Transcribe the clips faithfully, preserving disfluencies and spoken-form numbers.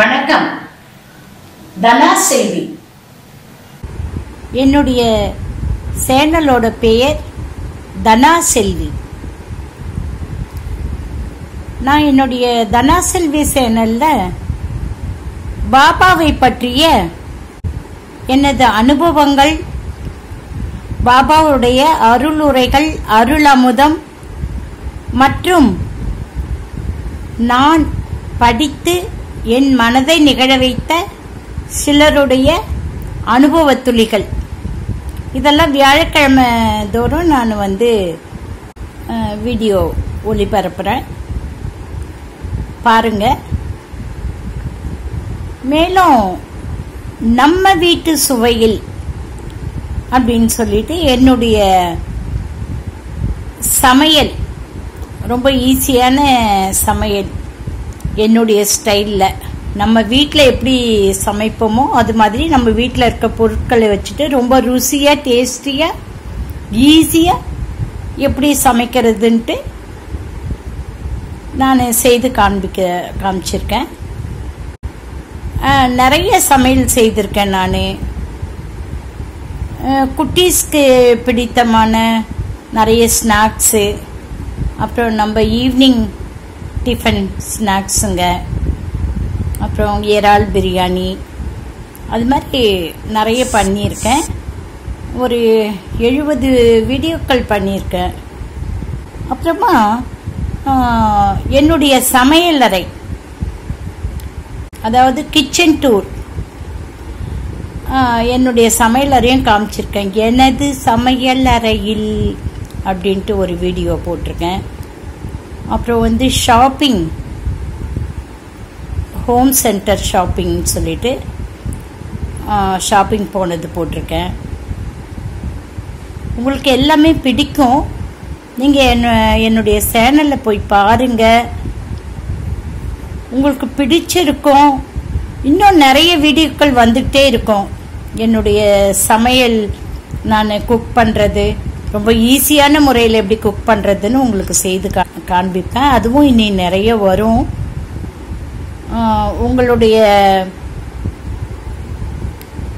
வணக்கம் தனா செல்வி என்னுடைய சேனலோட பெயர் தனா செல்வி நான் என்னுடைய தனா செல்வி சேனல்ல பாபாவை பற்றிய எனது அனுபவங்கள் பாபாவுடைய அருளுரைகள் அருளமுதம் மற்றும் நான் படித்து என் மனதை நிகழ வைத்த சிலருடைய அனுபவ துளிகள் இதெல்லாம் வியாழக்கிழமை தோறும் நான் வந்து வீடியோ ஒளிபரப்புறேன் பாருங்க. மேலும் நம்ம வீட்டு சுவையில் அப்படின்னு சொல்லிட்டு என்னுடைய சமையல் ரொம்ப ஈஸியான சமையல் என்னுடைய ஸ்டைலில் நம்ம வீட்டில் எப்படி சமைப்போமோ அது மாதிரி நம்ம வீட்டில் இருக்க பொருட்களை வச்சுட்டு ரொம்ப ருசியாக டேஸ்டியாக ஈஸியாக எப்படி சமைக்கிறதுன்ட்டு நான் செய்து காண்பிக்க காமிச்சிருக்கேன். நிறைய சமையல் செய்திருக்கேன். நான் குட்டீஸ்க்கு பிடித்தமான நிறைய ஸ்நாக்ஸு, அப்புறம் நம்ம ஈவினிங் டிஃபன் ஸ்நாக்ஸுங்க, அப்புறம் இறால் பிரியாணி, அது மாதிரி நிறைய பண்ணியிருக்கேன். ஒரு எழுபது வீடியோக்கள் பண்ணியிருக்கேன். அப்புறமா என்னுடைய சமையலறை, அதாவது கிச்சன் டூர், என்னுடைய சமையலறையும் காமிச்சிருக்கேன். எனது சமையலறையில் அப்படின்ட்டு ஒரு வீடியோ போட்டிருக்கேன். அப்புறம் வந்து ஷாப்பிங், ஹோம் சென்டர் ஷாப்பிங்னு சொல்லிட்டு ஷாப்பிங் போனது போட்டிருக்கேன். உங்களுக்கு எல்லாமே பிடிக்கும். நீங்கள் என்ன என்னுடைய சேனலில் போய் பாருங்கள், உங்களுக்கு பிடிச்சிருக்கும். இன்னும் நிறைய வீடியோக்கள் வந்துகிட்டே இருக்கும். என்னுடைய சமையல், நான் குக் பண்ணுறது ரொம்ப ஈஸியான முறையில் எப்படி குக் பண்ணுறதுன்னு உங்களுக்கு செய்து கா காண்பிப்பேன். அதுவும் இனி நிறைய வரும். உங்களுடைய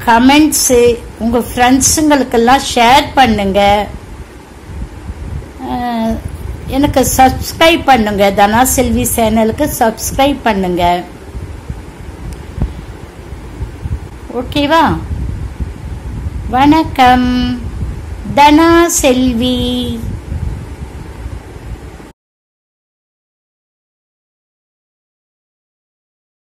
கமெண்ட்ஸு உங்கள் ஃப்ரெண்ட்ஸுங்களுக்கெல்லாம் ஷேர் பண்ணுங்க. எனக்கு சப்ஸ்கிரைப் பண்ணுங்க, தனா செல்வி சேனலுக்கு சப்ஸ்கிரைப் பண்ணுங்க. ஓகேவா? வணக்கம். தனா செல்வி.